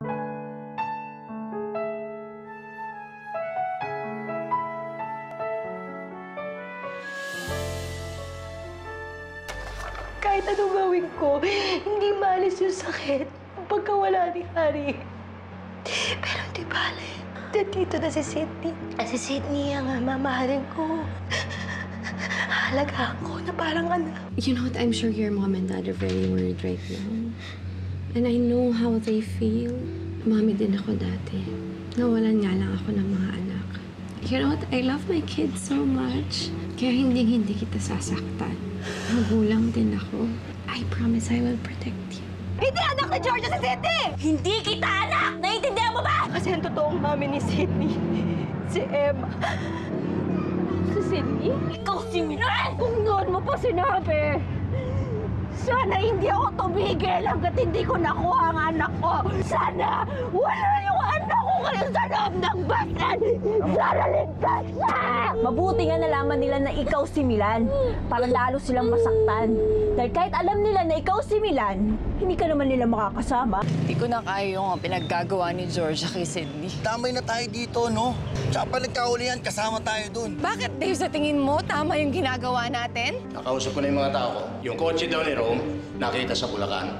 Kahit anong gawin ko, hindi maalis yung sakit pagkawala ni Harry. Pero di bale, dito na si Sydney. Si Sydney ang mamahalin ko. Halagaan ko na parang anak. You know what? I'm sure your mom and dad are very worried right now. And I know how they feel. Mami din ako dati. Nawalan nga lang ako ng mga anak. You know what? I love my kids so much. Kaya hindi kita sasaktan. Magulang din ako. I promise I will protect you. Hindi anak na Georgia si Sydney! Hindi kita anak! Naiintindihan mo ba? Kasi ang totoong mami ni Sydney, si Emma. Si Sydney? Ikaw si Noel! Kung noon mo pa sinabi, sana hindi ako tumigil hanggat hindi ko nakuha ang anak ko. Sana wala yung anak ko kayo sa loob ng basan! Sana ligtas na! Mabuti nga nalaman nila na ikaw si Milan para lalo silang masaktan. Dahil kahit alam nila na ikaw si Milan, hindi ka naman nila makakasama. Hindi ko na kaya yung pinaggagawa ni Georgia kay Sydney. Tamay na tayo dito, no? Tsaka nagkahulihan, kasama tayo dun. Bakit, Dave, sa tingin mo, tama yung ginagawa natin? Nakausap ko na yung mga tao ko. Yung kotse daw ni Rome, nakita sa Bulacan.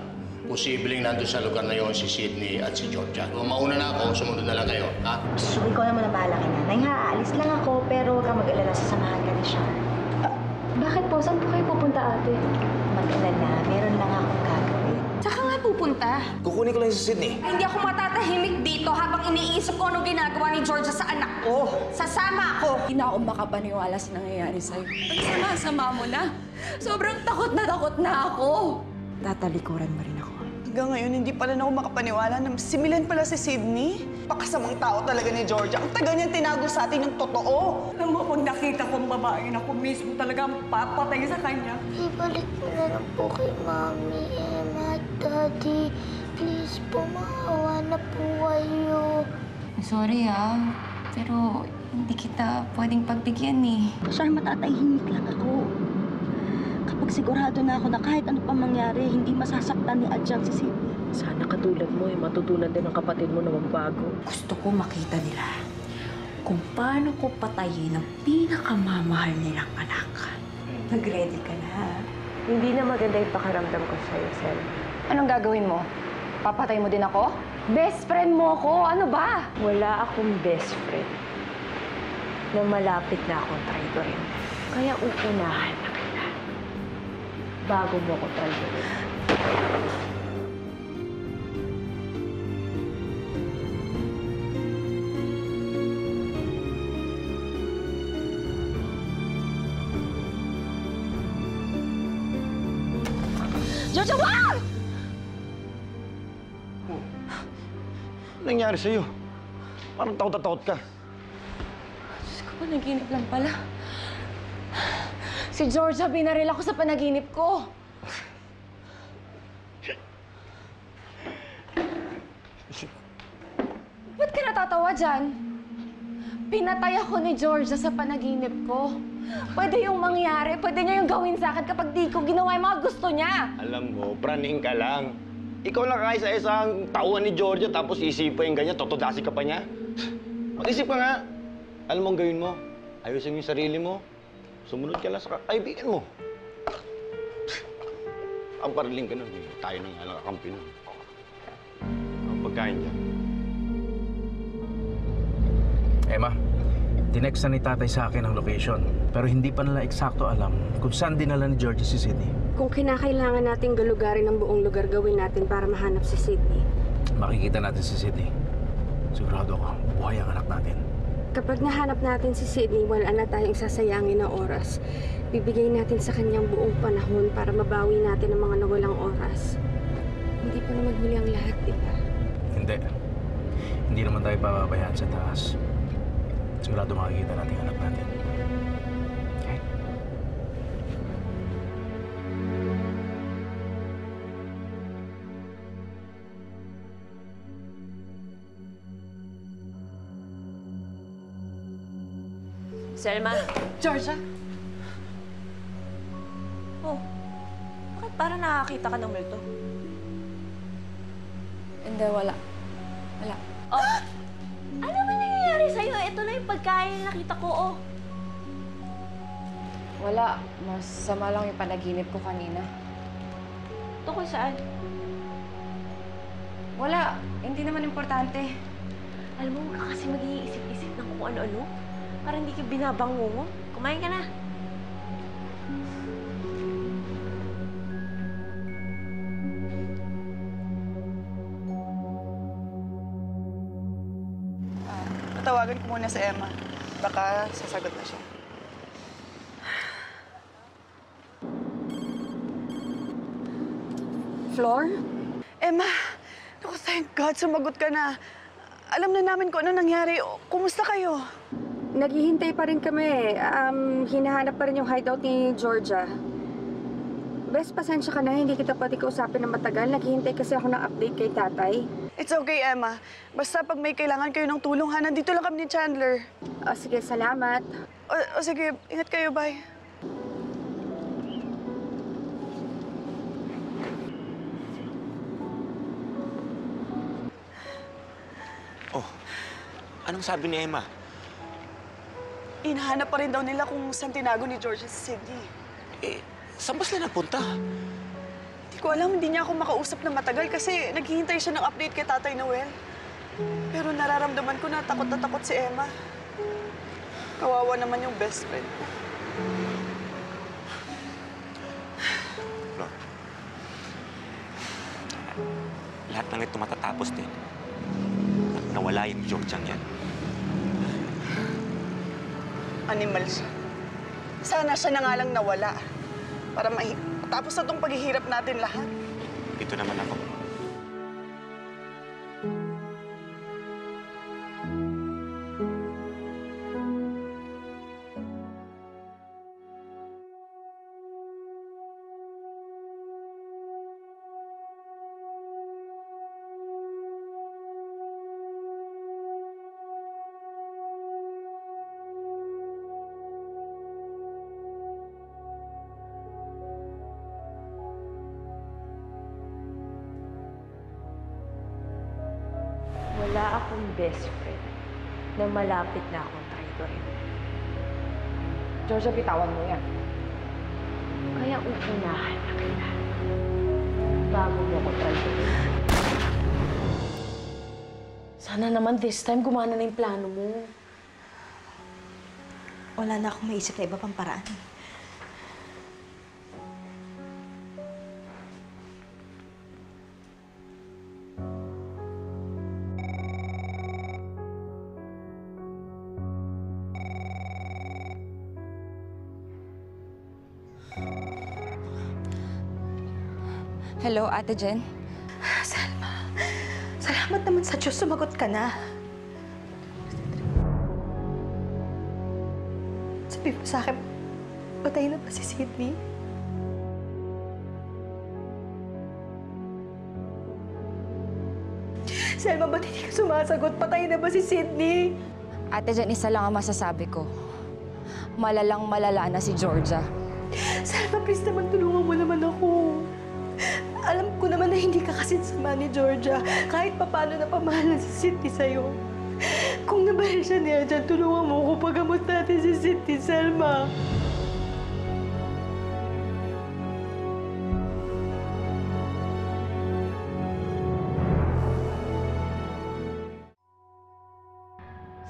Posibleng nandun sa lugar na yon si Sydney at si Georgia. Kung mauna na ako, sumunod na lang kayo, ha? Shh, ikaw naman ang bahala kay nanay, ha? Aalis lang ako, pero huwag kang mag-alala, sasamahan ka ni Sean. Bakit po? Saan po kayo pupunta, ate? Mag-alala, meron lang akong gagawin. Saan ka nga pupunta? Kukunin ko lang si Sydney. Ay, hindi ako matatahimik dito habang iniisip ko anong ginagawa ni Georgia sa anak ko. Sasama ako! Hindi na ako makapaniwala sa nangyayari sa'yo. Ang sama-sama mo na. Sobrang takot na ako. Tatalikuran mo rin ako. Hanggang ngayon, hindi pala na ako makapaniwala na similan pala si Sydney. Pakasamang tao talaga ni Georgia. Ang taga niyang tinago sa atin ng totoo. Alam mo, pag nakita kong babae na ako mismo talaga papatay sa kanya. Ibalik mo na lang po kay Mommy, Emma, Daddy. Please po, maawa na po kayo. Sorry ah, pero hindi kita pwedeng pagbigyan eh. Sorry, matatahimik lang ako. Kapag sigurado na ako na kahit ano pa mangyari, hindi masasaktan ni Adjang si Sydney. Sana katulad mo, eh, matutunan din ang kapatid mo na magbago. Gusto ko makita nila kung paano ko patayin ang pinakamamahal nilang anak. Mag-ready ka na, ha? Hindi na maganda yung pakiramdam ko sa'yo, Selma. Anong gagawin mo? Papatay mo din ako? Best friend mo ako! Ano ba? Wala akong best friend na malapit na akong traidorin. Kaya uunahan na kita bago mo ako traidorin. Georgia, wow! Oh. Anong nangyari sa'yo? Parang takot ka. Diyos ko, panaginip lang pala. Si Georgia, binaril ako sa panaginip ko. Ba't ka natatawa dyan? Pinatay ako ni Georgia sa panaginip ko. Pwede yung mangyari, pwede niya yung gawin sa akin kapag di ko ginawa yung mga gusto niya. Alam mo, praning ka lang. Ikaw na kaya sa isang tauhan ni Georgia tapos isipin yung ganyan, totodasi ka pa niya. Mag-isip ka nga. Alam mo ang gawin mo, ayusin yung sarili mo, sumunod ka lang sa kaibigan mo. Ang paraling ka na, tayo na nga lang kakampi na. Ang pagkain niya. Emma. Tinext na ni tatay sa akin ang location, pero hindi pa nila eksakto alam kung saan dinala ni Georgia si Sydney. Kung kinakailangan natin galugarin ang buong lugar, gawin natin para mahanap si Sydney. Makikita natin si Sydney. Sigurado ako, buhay ang anak natin. Kapag nahanap natin si Sydney, wala na tayong sasayangin na oras. Bibigay natin sa kanyang buong panahon para mabawi natin ang mga nawalang oras. Hindi pa naman huli ang lahat, di ba? Hindi. Hindi naman tayo pababayaan sa taas. Sigurado makikita natin ang anak natin. Okay? Selma? Georgia? Oh, bakit parang nakakita ka ng multo? Hindi, wala. Wala. Oh. Ano ba nangyayari sa'yo? Ito na yung pagkain nakita ko, oh. Wala. Masama lang yung panaginip ko kanina. Tungkol saan? Wala. Hindi naman importante. Alam mo, ka kasi mag-iisip-isip ng kung ano-ano. Parang hindi ka binabango mo. Kumain ka na. Tawagan ko muna si Emma. Baka sasagot na siya. Floor? Emma! Naku, thank God, sumagot ka na. Alam na namin kung ano nangyari. Kumusta kayo? Naghihintay pa rin kami. Hinahanap pa rin yung hideout ni Georgia. Best, pasensya ka na. Hindi kita pati kausapin ng matagal. Naghihintay kasi ako ng update kay tatay. It's okay, Emma. Basta pag may kailangan kayo ng tulong, ha? Nandito lang kami ni Chandler. O, sige. Salamat. O, sige. Ingat kayo. Bye. Oh, anong sabi ni Emma? Inahanap pa rin daw nila kung saan tinago ni Georgia sa Sydney. Eh, saan ba sila napunta? Hindi ko alam, hindi niya ako makausap na matagal kasi naghihintay siya ng update kay Tatay Noel. Pero nararamdaman ko na takot na takot si Emma. Kawawa naman yung best friend. Lord, lahat ng ito matatapos din. Nawala yung Georgia niyan. Animal siya. Sana siya na nga lang nawala. Para matapos na itong paghihirap natin lahat. Ito naman ako. Wala akong best friend na malapit na akong traidorin. Georgia, bitawan mo yan. Kaya uunahan na kita bago mo ako traidorin. Sana naman this time gumana na yung plano mo. Wala na akong maisip na iba pang paraan. Hello, Ate Jen. Selma, salamat naman sa Diyos. Sumagot ka na. Sabi mo sa akin, patay na ba si Sydney? Selma, ba't hindi ka sumasagot? Patay na ba si Sydney? Ate Jen, isa lang ang masasabi ko. Malalang-malala na si Georgia. Selma, please naman tulungan mo naman ako. Alam ko naman na hindi ka kasi sama ni Georgia. Kahit papano na pamahalan si Sydney sa'yo. Kung nabahal siya niya dyan, tulungan mo ko paggamot natin si Sydney, Selma.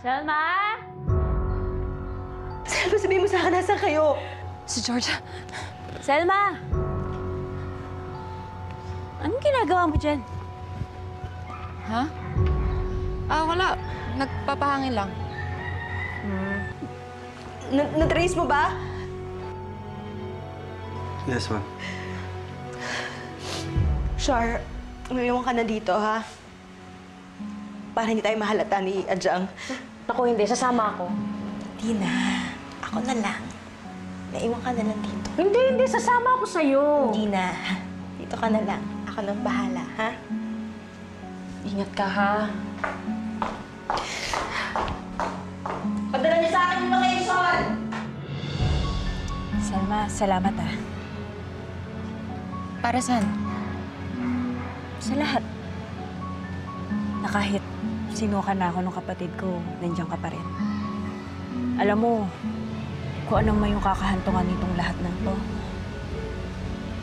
Selma? Selma, sabihin mo sa akin, nasaan kayo? Si Georgia. Selma! Anong ginagawa mo dyan? Ha? Ah, wala. Nagpapahangin lang. Hmm. Na-trace mo ba? Yes, ma'am. Char, umiwan ka na dito, ha? Para hindi tayo mahalata ni Ajang. Naku, hindi. Sasama ako. Hindi na. Ako na lang. Naiwan ka na lang dito. Hindi, hindi. Sasama ako sa'yo. Hindi na. Dito ka na lang. Ako nang bahala, ha? Ingat ka, ha? Padala niyo sa akin yung location! Selma, salamat, ha? Para saan? Sa lahat. na kahit sinuka na ako ng kapatid ko, nandiyan ka pa rin. Alam mo, kung anong may yung kakahantungan nitong lahat ng to,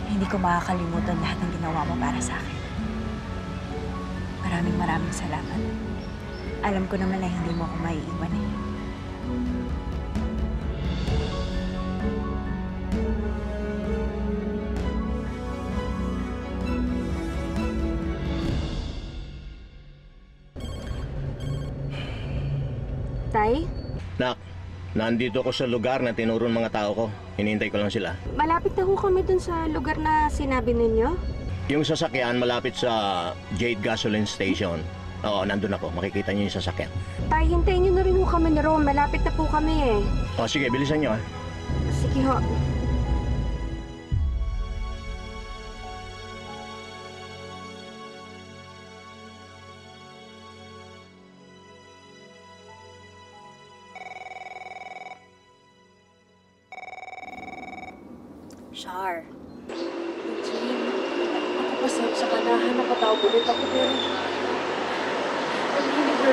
hindi ko makakalimutan lahat ng ginawa mo para sa akin. Maraming maraming salamat. Alam ko naman na hindi mo ako maiiwan eh. Tay? Nak, nandito ako sa lugar na tinuro ng mga tao ko. Hinihintay ko lang sila. Malapit na ho kami dun sa lugar na sinabi ninyo? Yung sasakyan malapit sa Jade Gasoline Station. Oo, nandun ako. Makikita nyo yung sasakyan. Tay, hintayin nyo na rin ho kami ni Rome. Malapit na po kami eh. O sige, bilisan nyo ah. Sige ho. Char. Jane, napapasensya ka na. Nakatawag ulit ako pero...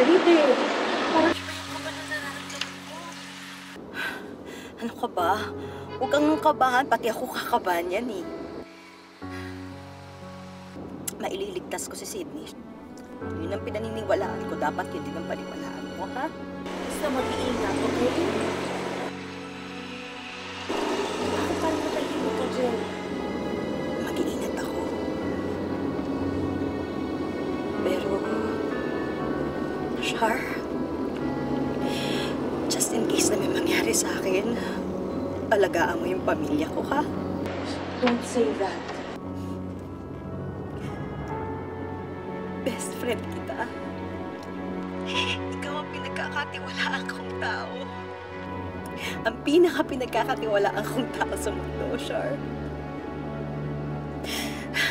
hindi worried eh. Parang iba-iba ka ba na nararamdaman ko? Ano ka ba? Huwag kang kabahan. Pati ako kakabahan yan eh. Maililigtas ko si Sydney. Yun ang pinaniniwalaan ko. Dapat yun din ang paniwalaan mo, ha? Basta mag-iingat, okay? Mag-iingat ako. Pero, Char, just in case na may mangyari sa akin, alagaan mo yung pamilya ko, ha? Don't say that. Best friend kita. Ikaw ang pinagkakatiwalaan kong tao. Ang pinaka-pinagkakatiwalaan kong tao sa mundo, Char.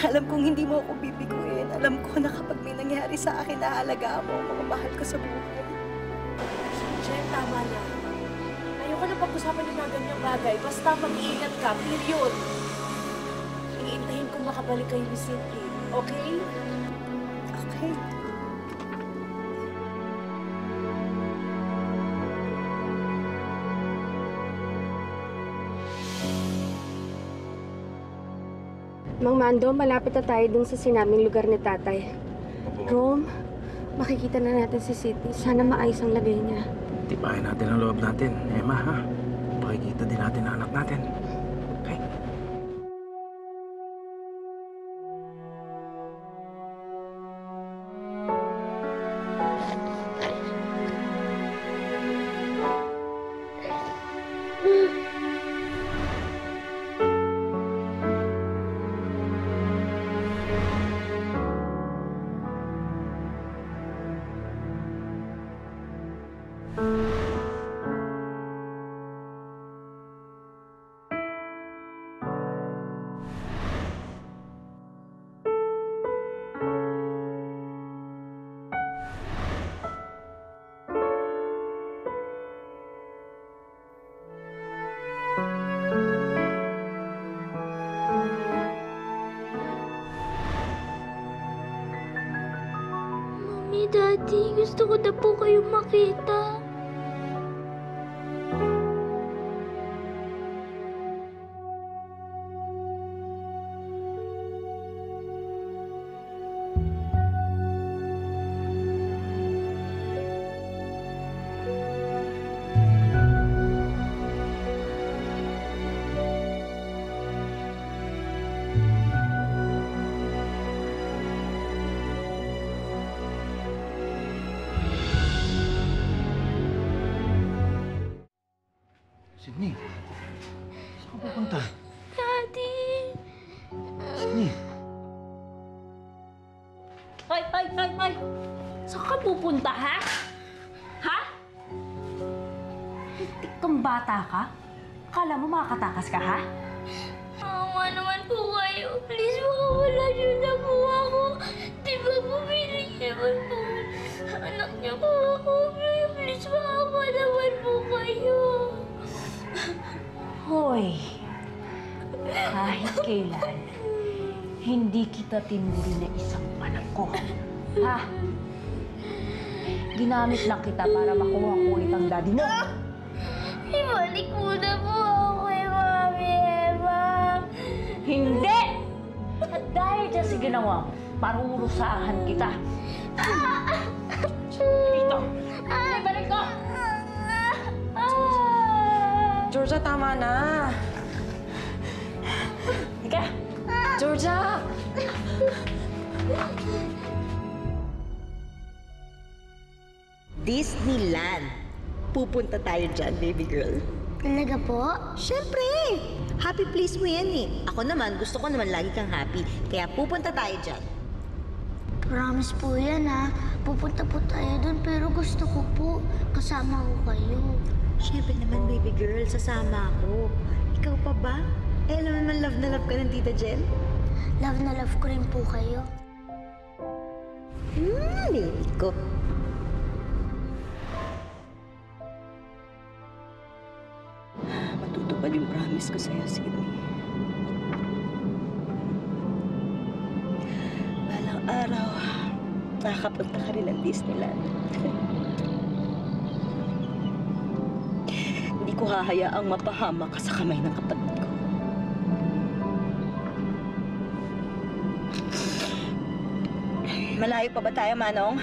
Alam kong hindi mo ako bibiguin. Alam ko na kapag may nangyari sa akin, naalagaan mo ang mga mahal ko sa buhay. Jen, tama na. Ayoko na pag-usapan ng mga ganyang bagay. Basta mag-iingat ka, period. Iintayin kong makabalik kayo ni Sydney, okay? Okay. Mang Mando, malapit na tayo dun sa sinaming lugar ni Tatay. Rome, makikita na natin si Sydney. Sana maayos ang lagay niya. Tipahin natin ang loob natin, Emma, ha? Pakikita din natin ang anak natin. Okay? Daddy, gusto ko na po kayong makita. Sydney, saan ka pupunta? Daddy! Sydney! Ay! Saan ka pupunta, ha? Ha? Hintik kang bata ka? Akala mo makakatakas ka, ha? Mama naman po kayo. Please, makawala niyo na po ako. Di ba po naman po? Anak niya po ako. Please, makawala naman po kayo. Hoy, kahit kailan, hindi kita tinuri na isang anak ko. Ha? Ginamit lang kita para makuha ko ulit ang daddy mo. No? Ibalik muna po ako kay Mami Emma. Hindi! At dahil dyan si ginawa, parurusahan kita. Dito! Ibalik ko! Georgia, tama na. Ika! Georgia! Disneyland. Pupunta tayo dyan, baby girl. Talaga po? Siyempre! Happy place mo yan eh. Ako naman, gusto ko naman lagi kang happy. Kaya pupunta tayo dyan. Promise po yan ha. Pupunta po tayo dun pero gusto ko po kasama ko kayo. Siyempre naman, baby girl, sasama ako. Ikaw pa ba? Eh, alam naman love na love ka ng Tita Jen. Love na love ko rin po kayo. Baby ko. Matutupad yung promise ko sa'yo, Sydney. Balang araw, nakakapunta ka rin ng Disneyland. Hindi ko hahayaang mapahama ka sa kamay ng kapatid ko. Malayo pa ba tayo, Manong?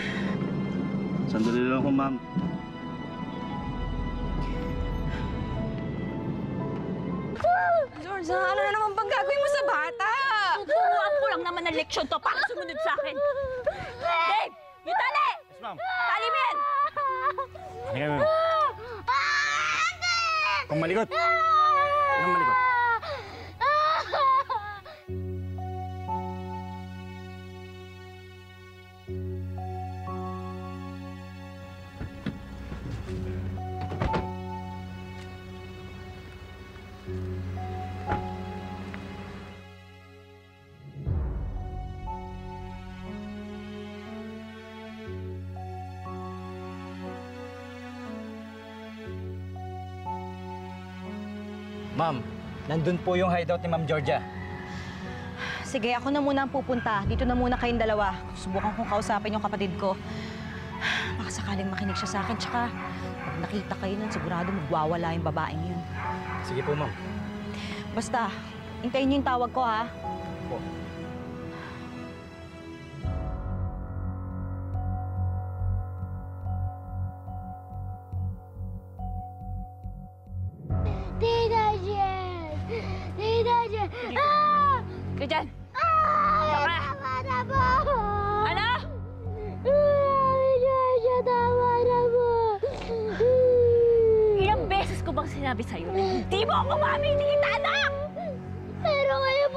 Sandali lang ako, ma'am. Georgia, ano na naman bang gagawin mo sa bata? Tuturuan ko lang naman ng leksyon to para sumunod sa akin. Dave! May tali! Yes, ma'am. Tali mo yan! Ano kayo, ma'am? Ang malikot! Ang malikot! Ma'am, nandun po yung hideout ni Ma'am Georgia. Sige, ako na muna ang pupunta. Dito na muna kayong dalawa. Subukan kong kausapin yung kapatid ko. Baka sakaling makinig siya sa akin. Tsaka, pag nakita kayo nun, sigurado magwawala yung babaeng yun. Sige po, ma'am. Basta, hintayin niyo yung tawag ko, ha? Po. Sinabi sa'yo na hindi mo ako, Mami! Hindi kita, anak! Pero kayo po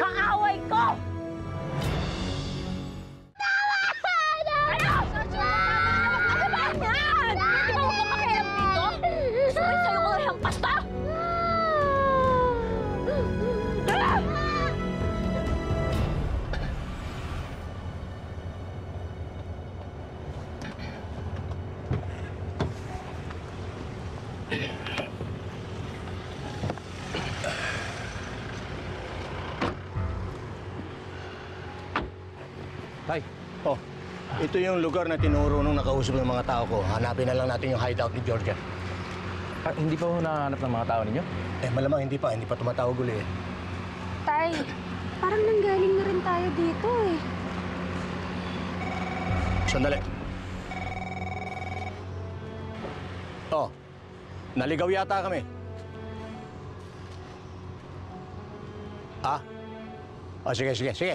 kaaway ko! Ito yung lugar na tinuro nung nakausap ng mga tao ko. Hanapin na lang natin yung hideout ni Georgia. Ah, hindi pa ho nakahanap ng mga tao ninyo? Eh, malamang hindi pa. Hindi pa tumatawag uli eh. Tay, parang nanggaling na rin tayo dito eh. Sandali. Oh, naligaw yata kami. Ah? Oh, sige, sige, sige.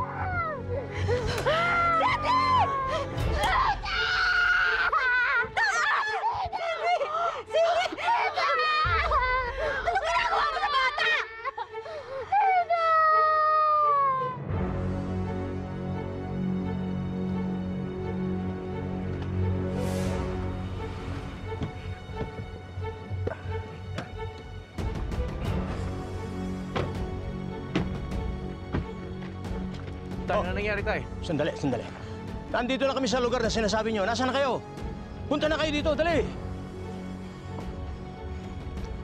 Sydney! Sydney! Ano na nangyari, Tay? Sandali, sandali. Nandito na kami sa lugar na sinasabi nyo. Nasaan na kayo? Punta na kayo dito, dali!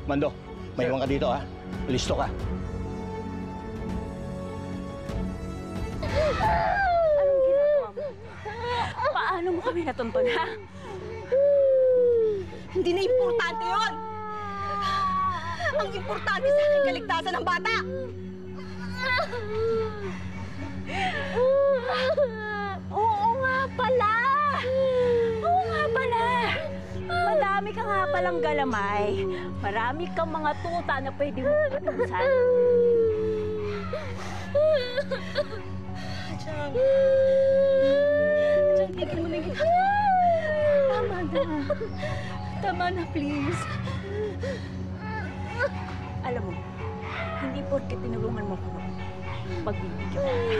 Mando, may iwan ka dito, ha? Listo ka. Anong ginagawa mo? Paano mo kami natuntun, ha? Hindi na importante yun! Ang importante sa akin, kaligtasan ng bata! Oo nga pala! Oo nga pala! Madami ka nga palang galamay. Marami kang mga tuta na pwede mo patusan. Chang! Chang, tigil mo na yung ito. Tama na. Tama na, please. Alam mo, hindi porke tinulungan mo ko. Pagbibigyan ka.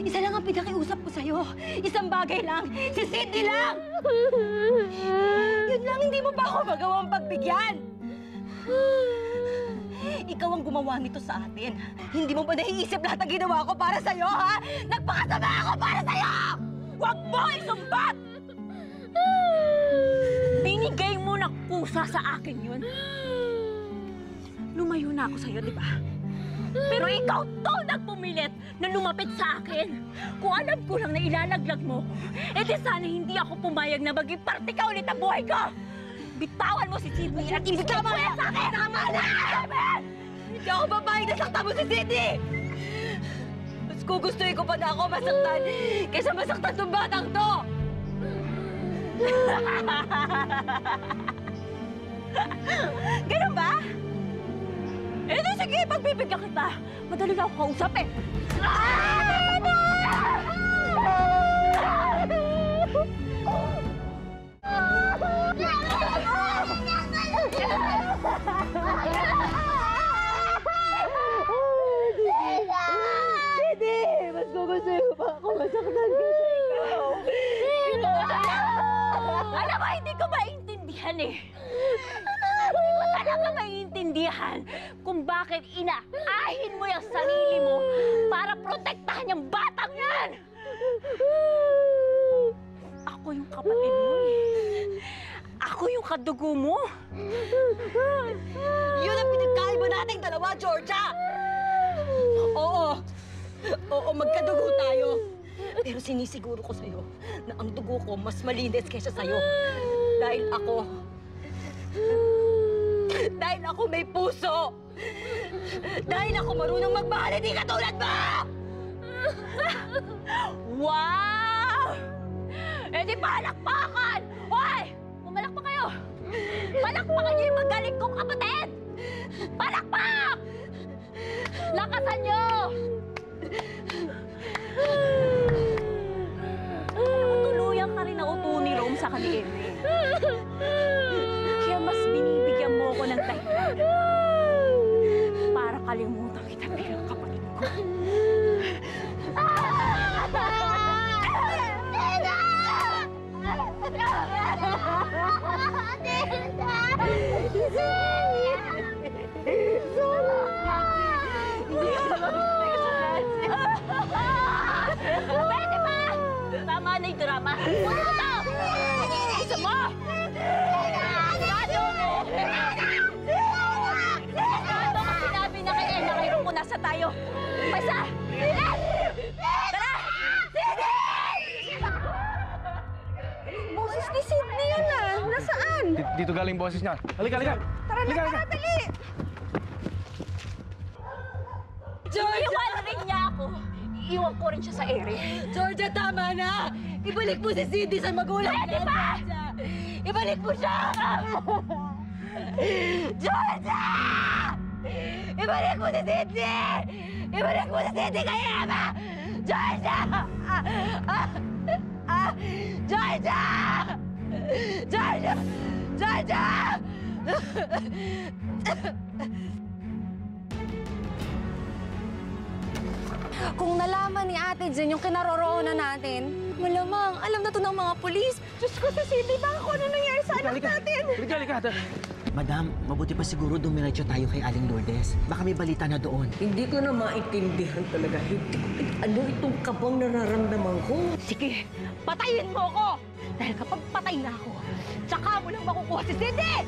Isa lang ang pinakiusap ko sa'yo. Isang bagay lang. Si Sydney lang! Yun lang, hindi mo pa ako magawang pagbigyan. Ikaw ang gumawa nito sa atin. Hindi mo pa naiisip lahat ang ginawa ko para sa'yo, ha? Nagpakasama ako para sa'yo! Huwag mo isumbat! Binigay mo na kusa sa akin yun. Lumayo na ako sa'yo, di ba? Pero ikaw to nagpumilit na lumapit sa akin. Kung alam ko lang na ilalaglag mo, edi sana hindi ako pumayag na maging parte ka ulit ang buhay ko. Bitawan mo si Sydney at ibigay mo yan sa akin! Tama na! Hindi ako babae na sakta mo si Sydney! Mas gugustuhin ko pa na ako masaktan kaysa masaktan tong batang to! Ganun ba? Eh, di sige, pagbibigyan kita. Madali na ako kausap eh. Didi, mas gugustuhin ko pa ako masaktan ka sa ikaw. Alam mo, hindi ko maintindihan eh. Hindi ko talaga maintindihan kung bakit inaahin mo yung sarili mo para protektahan yung batang yan! Ako yung kapatid mo eh. Ako yung kadugo mo. Yun ang pinagkaiba nating dalawa, Georgia! Oo. Oo, magkadugo tayo. Pero sinisiguro ko sa'yo na ang dugo ko mas malinis kaysa sa'yo. Dahil ako may puso! Dahil ako marunong magmahal, hindi katulad mo! Wow! Eh di palakpakan! Hoy! Pumalakpak kayo! Palakpakan niyo yung magaling kong kapatid! Palakpak! Lakasan niyo! Alam mo, tuluyang ka rin na uto ni Rome sa kanil. Kaya mas binibigyan mo ko ng dahilan para kalimutan kita bilang kapatid ko. Pwede ba? Tama na yung drama. Pwede ko to! Isa mo! Nasa tayo. Paisa! Tara! Boses ni Sydney yun ah. Nasaan? Dito galing boses niya. Halika, halika! Tara na, tara, dali! Georgia! Iwan rin niya ako. Iiwan ko rin siya sa ere. Georgia, tama na! Ibalik mo si Sydney sa magulang na, Georgia! Ibalik mo siya! Georgia! Ibalik mo si Sydney! Ibalik mo si Sydney kay Emma! Georgia! Georgia! Dana! Dana! Kung nalaman ni Ate Jen yung kinaroroonan natin, malamang alam na to ng mga polis. Diyos ko, sa Sydney, baka kung ano nangyari sa anak natin. Halika. Madam, mabuti pa siguro dumiretso tayo kay Aling Lourdes. Baka may balita na doon. Hindi ko na maintindihan talaga. Ano itong kabang nararamdaman ko? Sige, patayin mo ko! Dahil kapag patay na ako, tsaka mo lang makukuha si Sydney!